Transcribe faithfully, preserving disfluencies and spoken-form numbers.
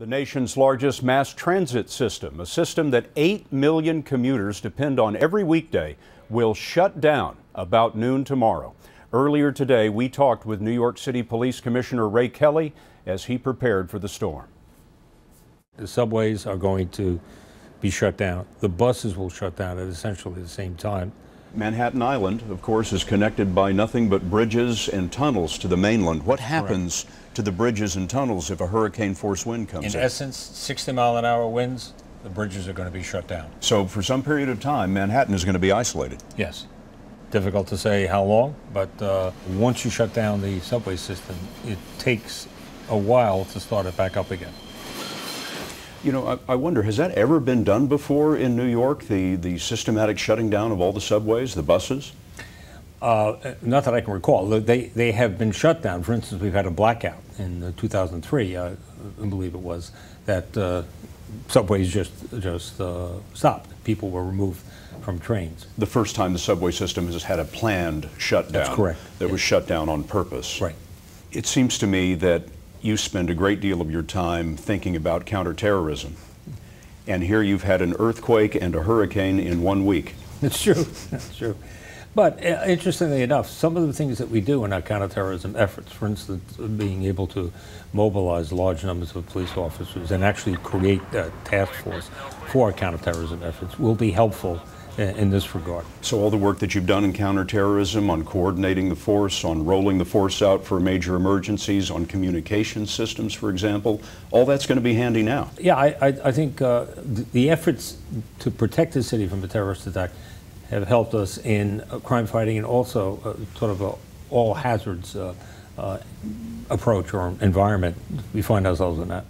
The nation's largest mass transit system, a system that eight million commuters depend on every weekday, will shut down about noon tomorrow. Earlier today, we talked with New York City Police Commissioner Ray Kelly as he prepared for the storm. The subways are going to be shut down. The buses will shut down at essentially the same time. Manhattan Island, of course, is connected by nothing but bridges and tunnels to the mainland. What happens Correct. to the bridges and tunnels if a hurricane-force wind comes in? In essence, sixty mile an hour winds, the bridges are going to be shut down. So for some period of time, Manhattan is going to be isolated? Yes. Difficult to say how long, but uh, once you shut down the subway system, it takes a while to start it back up again. You know, I, I wonder, has that ever been done before in New York, the, the systematic shutting down of all the subways, the buses? Uh, not that I can recall. They, they have been shut down. For instance, we've had a blackout in two thousand three, uh, I believe it was, that uh, subways just, just uh, stopped. People were removed from trains. The first time the subway system has had a planned shutdown. That's correct. That yes. was shut down on purpose. Right. It seems to me that you spend a great deal of your time thinking about counterterrorism. And here you've had an earthquake and a hurricane in one week. That's true. That's true. But uh, interestingly enough, some of the things that we do in our counterterrorism efforts, for instance, being able to mobilize large numbers of police officers and actually create a task force for our counterterrorism efforts, will be helpful in this regard. So all the work that you've done in counterterrorism, on coordinating the force, on rolling the force out for major emergencies, on communication systems, for example, all that's going to be handy now. Yeah, I, I, I think uh, the, the efforts to protect the city from a terrorist attack have helped us in uh, crime fighting and also uh, sort of a all hazards uh, uh, approach or environment we find ourselves in that.